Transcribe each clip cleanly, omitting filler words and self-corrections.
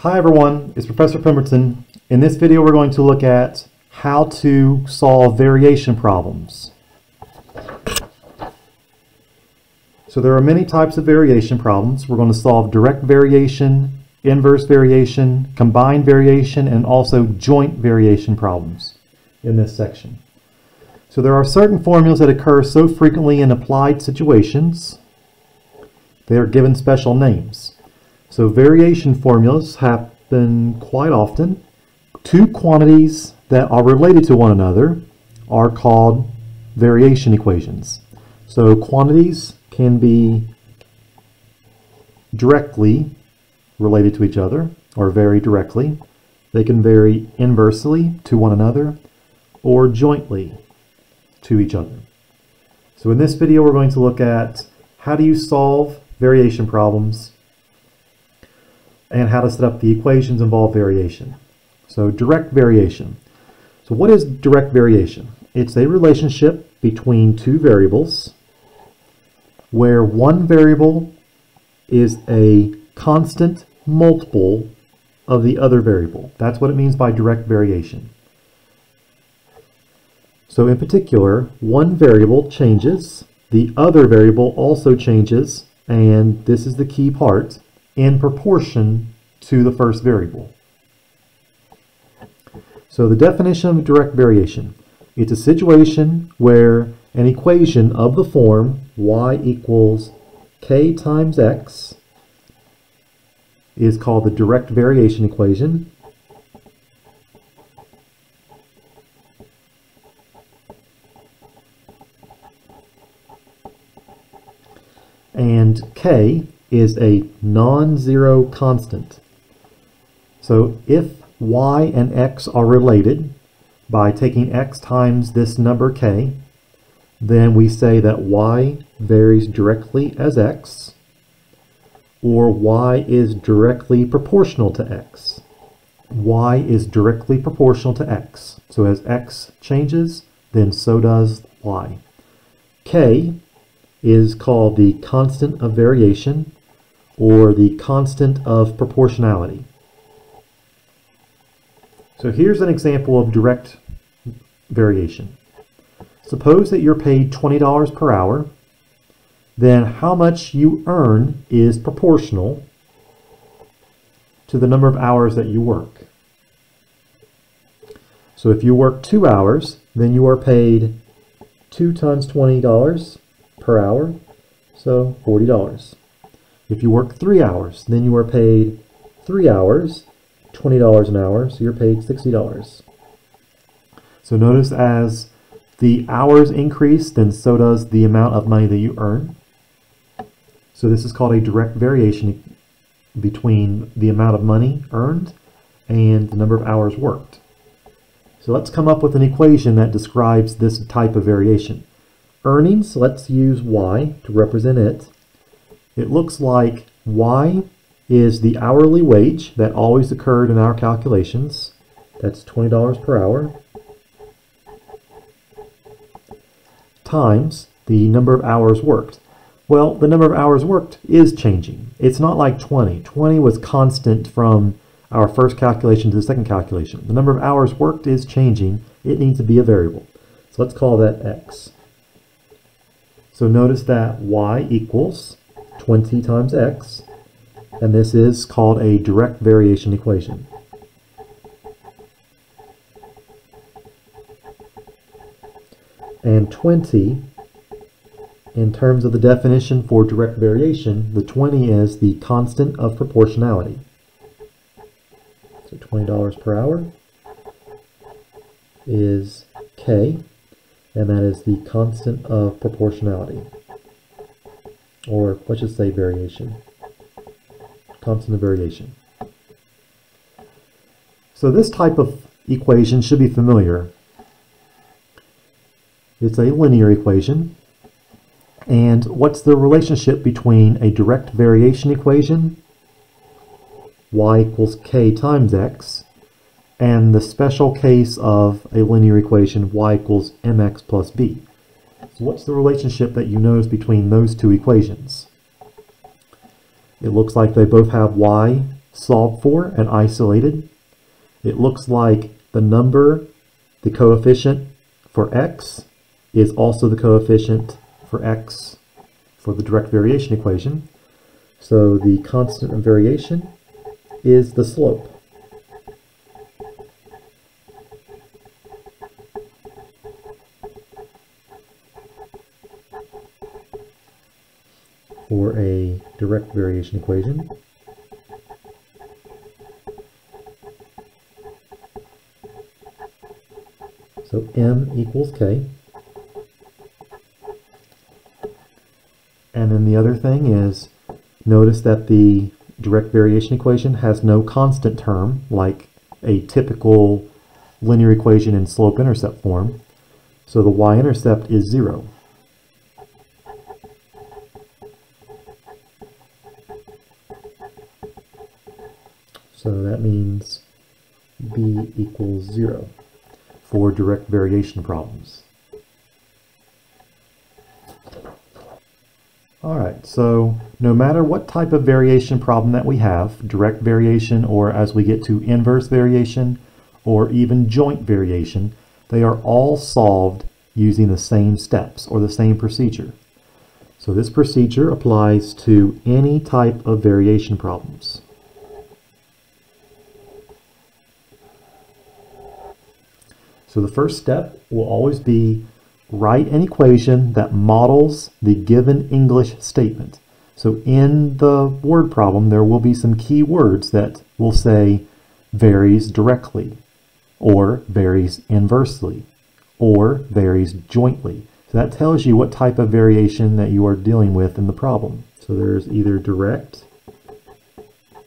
Hi everyone, it's Professor Pemberton. In this video we're going to look at how to solve variation problems. So there are many types of variation problems. We're going to solve direct variation, inverse variation, combined variation, and also joint variation problems in this section. So there are certain formulas that occur so frequently in applied situations, they are given special names. So variation formulas happen quite often. Two quantities that are related to one another are called variation equations. So quantities can be directly related to each other or vary directly. They can vary inversely to one another or jointly to each other. So in this video we're going to look at how do you solve variation problems and how to set up the equations involved variation. So direct variation. So what is direct variation? It's a relationship between two variables where one variable is a constant multiple of the other variable. That's what it means by direct variation. So in particular, one variable changes, the other variable also changes, and this is the key part, in proportion to the first variable. So the definition of direct variation. It's a situation where an equation of the form y equals k times x is called the direct variation equation. And k is a non-zero constant. So if y and x are related by taking x times this number k, then we say that y varies directly as x, or y is directly proportional to x. Y is directly proportional to x. So as x changes, then so does y. K is called the constant of variation, or the constant of proportionality. So here's an example of direct variation. Suppose that you're paid $20 per hour, then how much you earn is proportional to the number of hours that you work. So if you work 2 hours, then you are paid 2 times $20 per hour, so $40. If you work 3 hours, then you are paid 3 hours, $20 an hour, so you're paid $60. So notice as the hours increase, then so does the amount of money that you earn. So this is called a direct variation between the amount of money earned and the number of hours worked. So let's come up with an equation that describes this type of variation. Earnings, let's use y to represent it. It looks like y is the hourly wage that always occurred in our calculations. That's $20 per hour times the number of hours worked. Well, the number of hours worked is changing. It's not like 20. 20 was constant from our first calculation to the second calculation. The number of hours worked is changing. It needs to be a variable. So let's call that x. So notice that y equals 20 times x, and this is called a direct variation equation. And 20, in terms of the definition for direct variation, the 20 is the constant of proportionality. So $20 per hour is k, and that is the constant of proportionality, or let's just say variation. Constant of variation. So this type of equation should be familiar. It's a linear equation. And what's the relationship between a direct variation equation, y equals k times x, and the special case of a linear equation, y equals mx plus b? So what's the relationship that you notice between those two equations? It looks like they both have y solved for and isolated, it looks like the number, the coefficient for x is also the coefficient for x for the direct variation equation. So the constant of variation is the slope. For a direct variation equation. So m equals k. And then the other thing is, notice that the direct variation equation has no constant term, like a typical linear equation in slope-intercept form. So the y-intercept is 0. So that means b equals 0 for direct variation problems. All right, so no matter what type of variation problem that we have, direct variation, or as we get to inverse variation, or even joint variation, they are all solved using the same steps or the same procedure. So this procedure applies to any type of variation problems. So the first step will always be write an equation that models the given English statement. So in the word problem, there will be some key words that will say varies directly, or varies inversely, or varies jointly. So that tells you what type of variation that you are dealing with in the problem. So there's either direct,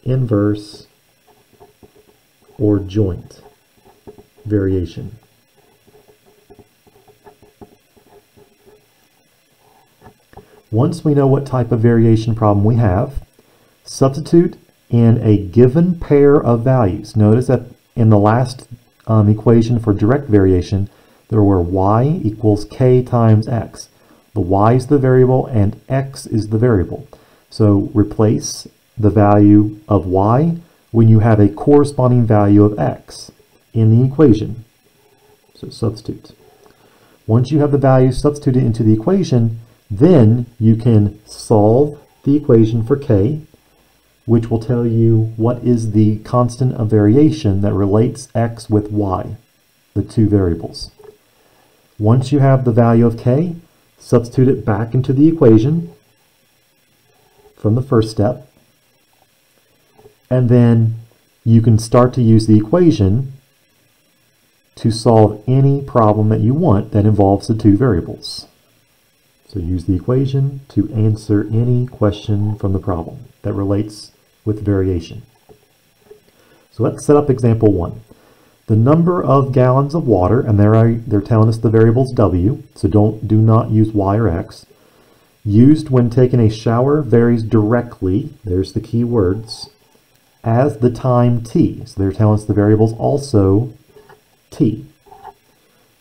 inverse, or joint variation. Once we know what type of variation problem we have, substitute in a given pair of values. Notice that in the last equation for direct variation, there were y equals k times x. The y is the variable and x is the variable. So replace the value of y when you have a corresponding value of x in the equation. So substitute. Once you have the value substituted into the equation, then you can solve the equation for k, which will tell you what is the constant of variation that relates x with y, the two variables. Once you have the value of k, substitute it back into the equation from the first step, and then you can start to use the equation to solve any problem that you want that involves the two variables. So use the equation to answer any question from the problem that relates with variation. So let's set up example 1. The number of gallons of water, and they're telling us the variables w, so do not use y or x, used when taking a shower varies directly, there's the key words, as the time t. So they're telling us the variables also t.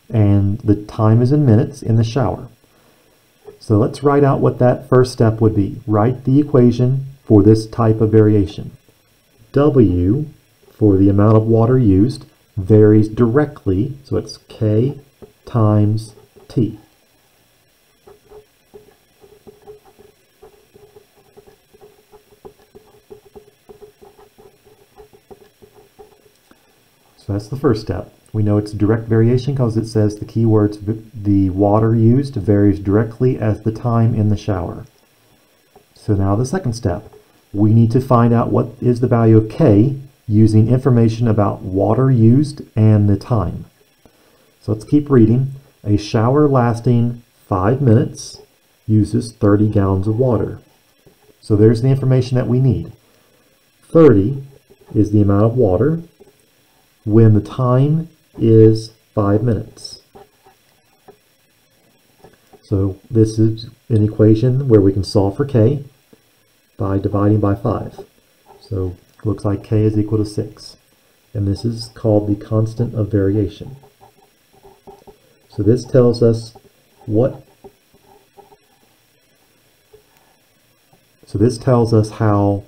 And the time is in minutes in the shower. So let's write out what that first step would be. Write the equation for this type of variation. W, for the amount of water used, varies directly, so it's K times T. So that's the first step. We know it's direct variation because it says the keywords, the water used varies directly as the time in the shower. So now the second step, we need to find out what is the value of K using information about water used and the time. So let's keep reading. A shower lasting 5 minutes uses 30 gallons of water. So there's the information that we need. 30 is the amount of water when the time is 5 minutes. So this is an equation where we can solve for k by dividing by 5. So it looks like k is equal to 6. And this is called the constant of variation. So this tells us how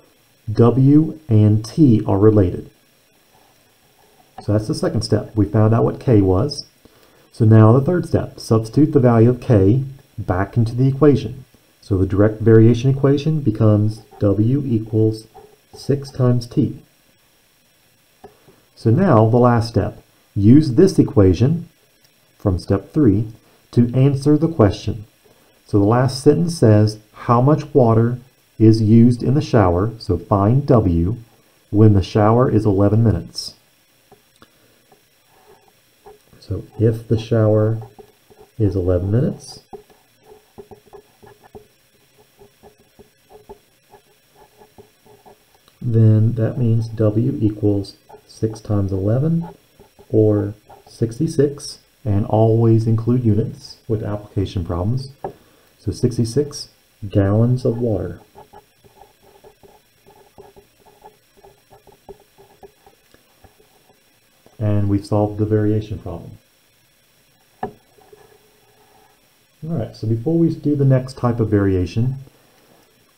W and T are related. So that's the second step. We found out what K was. So now the third step, substitute the value of K back into the equation. So the direct variation equation becomes W equals 6 times T. So now the last step, use this equation from step 3 to answer the question. So the last sentence says how much water is used in the shower, so find W, when the shower is 11 minutes. So if the shower is 11 minutes, then that means W equals 6 times 11, or 66, and always include units with application problems. So 66 gallons of water. And we've solved the variation problem. All right, so before we do the next type of variation,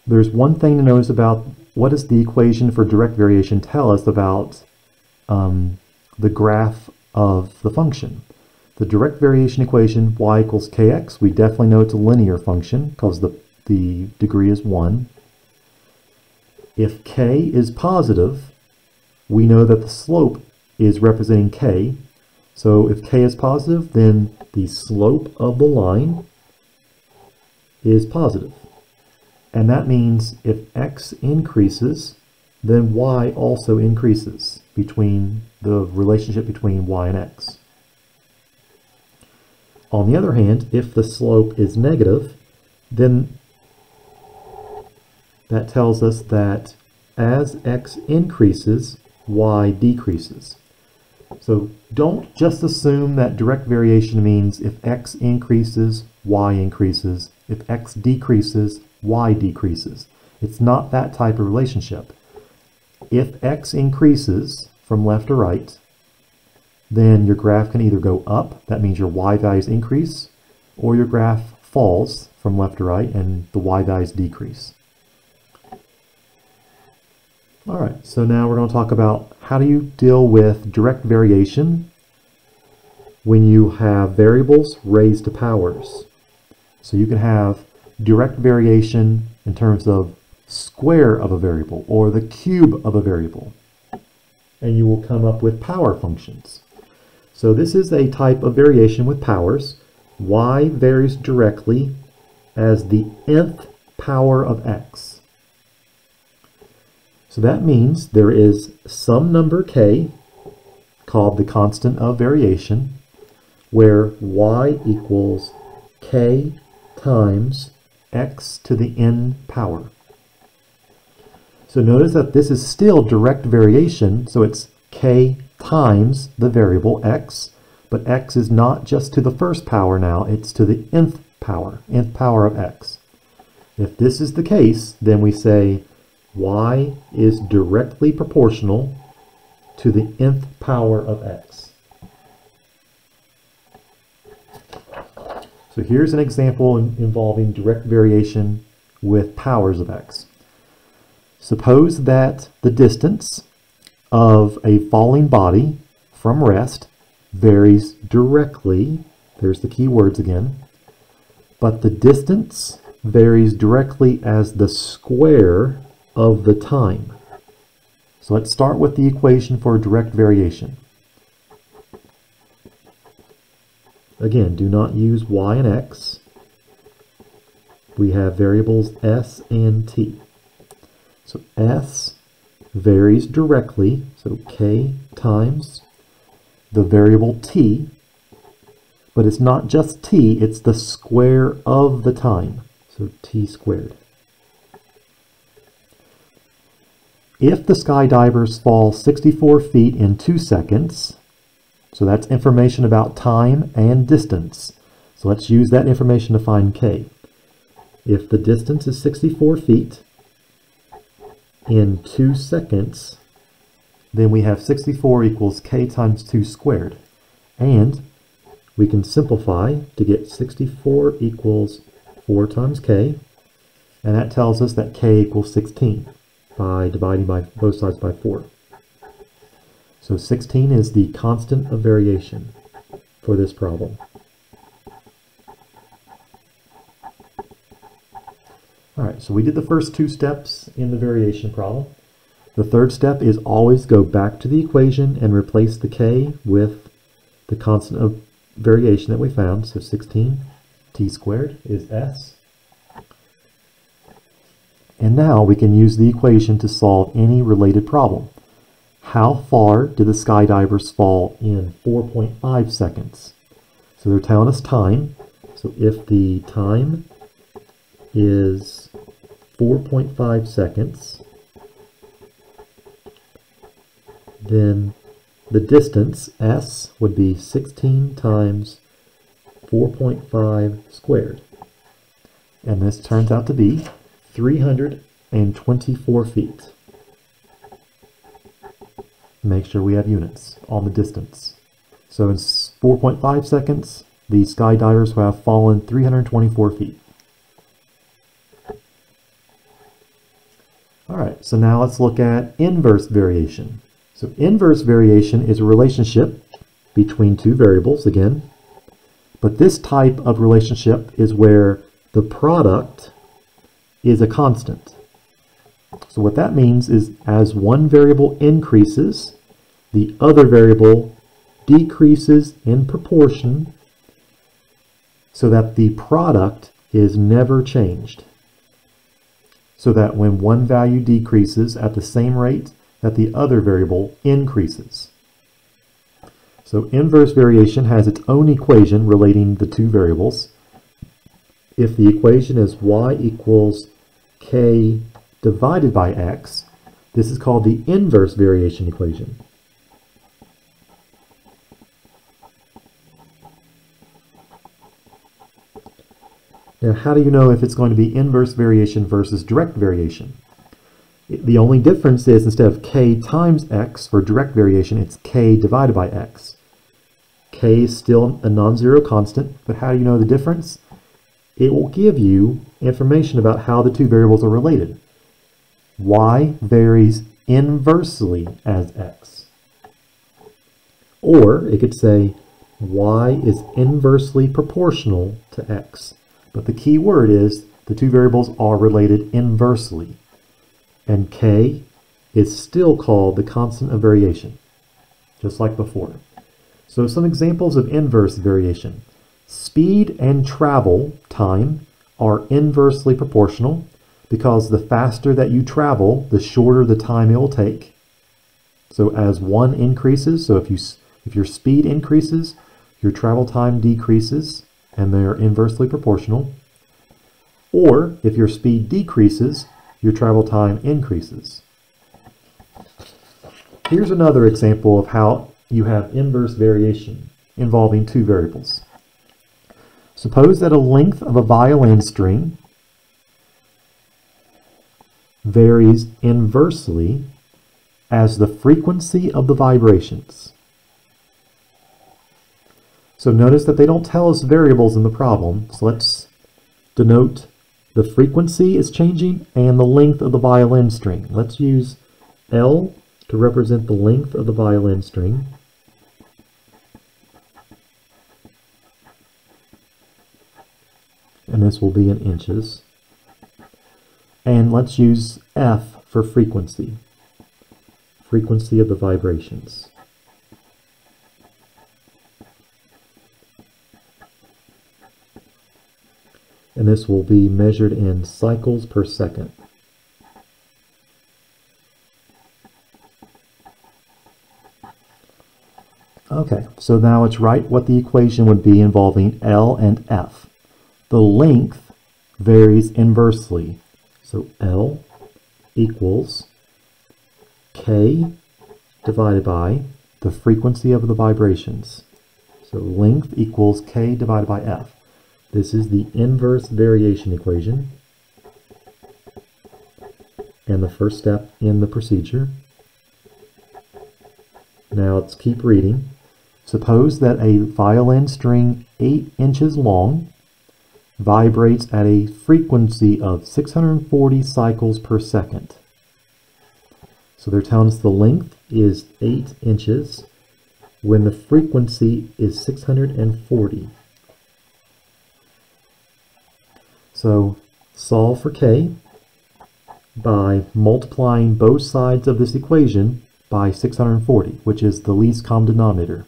there's one thing to notice about what does the equation for direct variation tell us about the graph of the function. The direct variation equation, y equals kx, we definitely know it's a linear function because the degree is 1. If k is positive, we know that the slope is representing k. So if k is positive, then the slope of the line is positive. And that means if x increases, then y also increases between the relationship between y and x. On the other hand, if the slope is negative, then that tells us that as x increases, y decreases. So don't just assume that direct variation means if x increases, y increases. If x decreases, y decreases. It's not that type of relationship. If x increases from left to right, then your graph can either go up, that means your y values increase, or your graph falls from left to right and the y values decrease. All right, so now we're going to talk about how do you deal with direct variation when you have variables raised to powers. So you can have direct variation in terms of square of a variable or the cube of a variable, and you will come up with power functions. So this is a type of variation with powers. Y varies directly as the nth power of x. So that means there is some number k, called the constant of variation, where y equals k times x to the n power. So notice that this is still direct variation, so it's k times the variable x, but x is not just to the first power now, it's to the nth power of x. If this is the case, then we say y is directly proportional to the nth power of x. So here's an example involving direct variation with powers of x. Suppose that the distance of a falling body from rest varies directly, there's the key words again, but the distance varies directly as the square of the time. So let's start with the equation for direct variation. Again, do not use y and x. We have variables s and t. So s varies directly, so k times the variable t, but it's not just t, it's the square of the time, so t squared. If the skydivers fall 64 feet in 2 seconds, so that's information about time and distance. So let's use that information to find k. If the distance is 64 feet in 2 seconds, then we have 64 equals k times 2 squared. And we can simplify to get 64 equals 4 times k. And that tells us that k equals 16. by dividing by both sides by 4. So 16 is the constant of variation for this problem. Alright, so we did the first two steps in the variation problem. The third step is always go back to the equation and replace the k with the constant of variation that we found. So 16 t squared is s. And now we can use the equation to solve any related problem. How far did the skydivers fall in 4.5 seconds? So they're telling us time. So if the time is 4.5 seconds, then the distance, s, would be 16 times 4.5 squared. And this turns out to be 324 feet. Make sure we have units on the distance. So in 4.5 seconds, the skydivers will have fallen 324 feet. Alright, so now let's look at inverse variation. So inverse variation is a relationship between two variables again, but this type of relationship is where the product is a constant. So what that means is as one variable increases, the other variable decreases in proportion so that the product is never changed. So that when one value decreases at the same rate that the other variable increases. So inverse variation has its own equation relating the two variables. If the equation is y equals k divided by x, this is called the inverse variation equation. Now, how do you know if it's going to be inverse variation versus direct variation? The only difference is instead of k times x for direct variation, it's k divided by x. K is still a non-zero constant, but how do you know the difference? It will give you information about how the two variables are related. Y varies inversely as x. Or it could say y is inversely proportional to x. But the key word is the two variables are related inversely. And k is still called the constant of variation, just like before. So some examples of inverse variation. Speed and travel time are inversely proportional because the faster that you travel, the shorter the time it will take. So as one increases, so if your speed increases, your travel time decreases, and they are inversely proportional. Or if your speed decreases, your travel time increases. Here's another example of how you have inverse variation involving two variables. Suppose that a length of a violin string varies inversely as the frequency of the vibrations. So notice that they don't tell us variables in the problem, so let's denote the frequency is changing and the length of the violin string. Let's use L to represent the length of the violin string. And this will be in inches. And let's use F for frequency. Frequency of the vibrations. And this will be measured in cycles per second. Okay, so now let's write what the equation would be involving L and F. The length varies inversely. So L equals K divided by the frequency of the vibrations. So length equals K divided by F. This is the inverse variation equation and the first step in the procedure. Now let's keep reading. Suppose that a violin string 8 inches long vibrates at a frequency of 640 cycles per second. So they're telling us the length is 8 inches when the frequency is 640. So solve for k by multiplying both sides of this equation by 640, which is the least common denominator.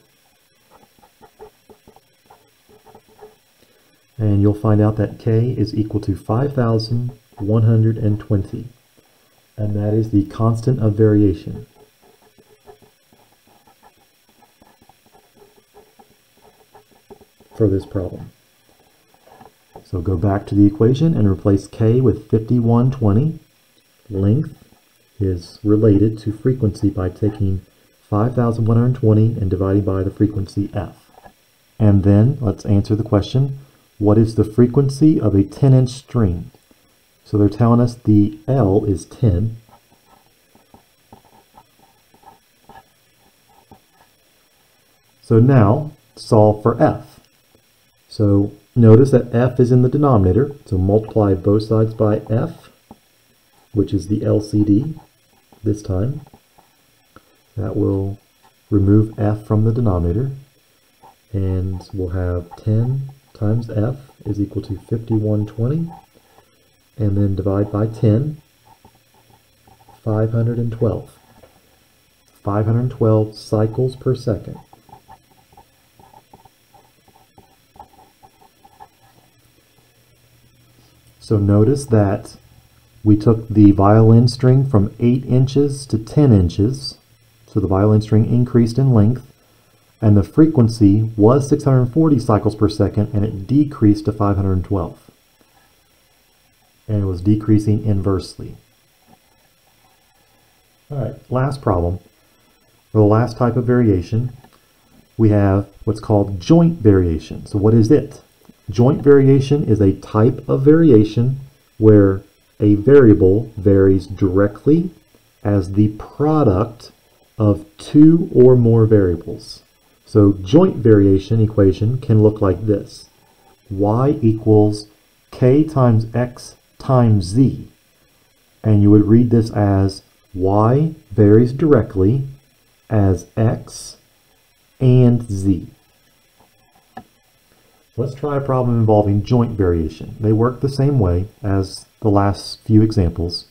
And you'll find out that k is equal to 5,120. And that is the constant of variation. For this problem. So go back to the equation and replace k with 5120. Length is related to frequency by taking 5,120 and dividing by the frequency f. And then let's answer the question, what is the frequency of a 10-inch string? So they're telling us the L is 10. So now solve for f. So notice that f is in the denominator, so multiply both sides by f, which is the LCD this time. That will remove f from the denominator, and we'll have 10 times f is equal to 5120, and then divide by 10, 512. 512 cycles per second. So notice that we took the violin string from 8 inches to 10 inches, so the violin string increased in length, and the frequency was 640 cycles per second, and it decreased to 512. And it was decreasing inversely. All right, last problem, or the last type of variation, we have what's called joint variation. So what is it? Joint variation is a type of variation where a variable varies directly as the product of two or more variables. So joint variation equation can look like this. Y equals k times x times z. And you would read this as y varies directly as x and z. Let's try a problem involving joint variation. They work the same way as the last few examples.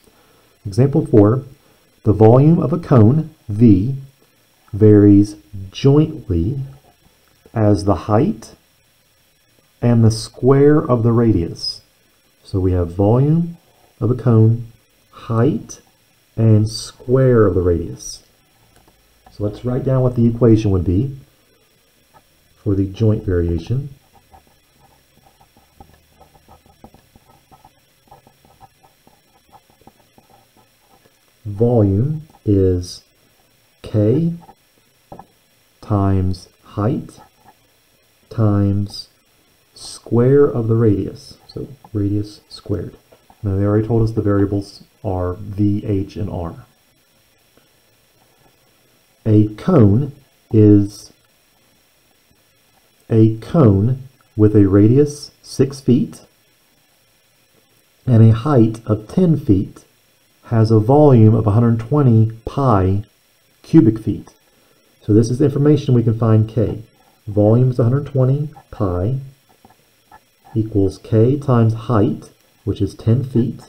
Example 4, the volume of a cone, V, varies jointly as the height and the square of the radius. So we have volume of a cone, height, and square of the radius. So let's write down what the equation would be for the joint variation. Volume is k times height times square of the radius, so radius squared. Now they already told us the variables are v, h, and r. A cone with a radius 6 feet and a height of 10 feet has a volume of 120 pi cubic feet. So this is information we can find k. Volume is 120 pi equals k times height, which is 10 feet,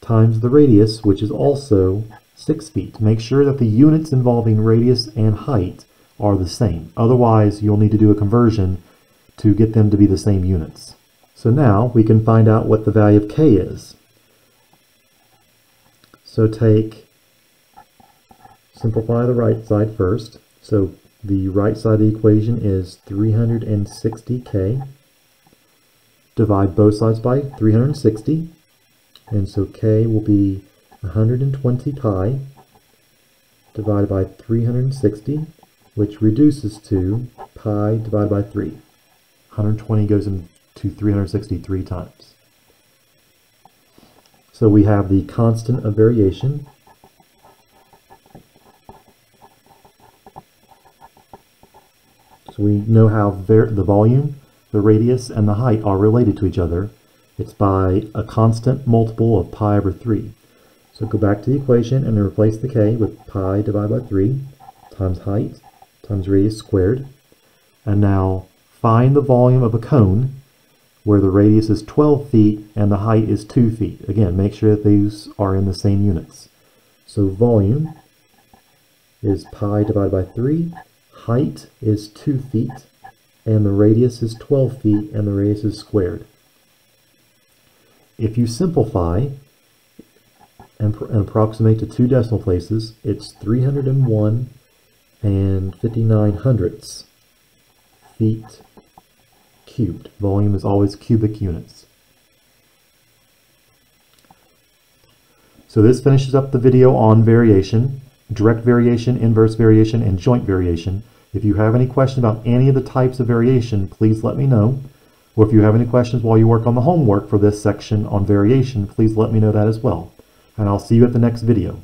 times the radius, which is also 6 feet. Make sure that the units involving radius and height are the same. Otherwise, you'll need to do a conversion to get them to be the same units. So now we can find out what the value of k is. So simplify the right side first. So the right side of the equation is 360k. Divide both sides by 360. And so k will be 120 pi divided by 360, which reduces to pi divided by 3. 120 goes into 360 3 times. So we have the constant of variation . So we know how the volume, the radius, and the height are related to each other. It's by a constant multiple of pi over 3. So go back to the equation and replace the k with pi divided by 3 times height times radius squared. And now find the volume of a cone where the radius is 12 feet and the height is 2 feet. Again, make sure that these are in the same units. So volume is pi divided by 3, height is 2 feet, and the radius is 12 feet, and the radius is squared. If you simplify and approximate to two decimal places, it's 301 and 59 hundredths feet cubed. Volume is always cubic units. So this finishes up the video on variation, direct variation, inverse variation, and joint variation. If you have any question about any of the types of variation, please let me know. Or if you have any questions while you work on the homework for this section on variation, please let me know that as well. And I'll see you at the next video.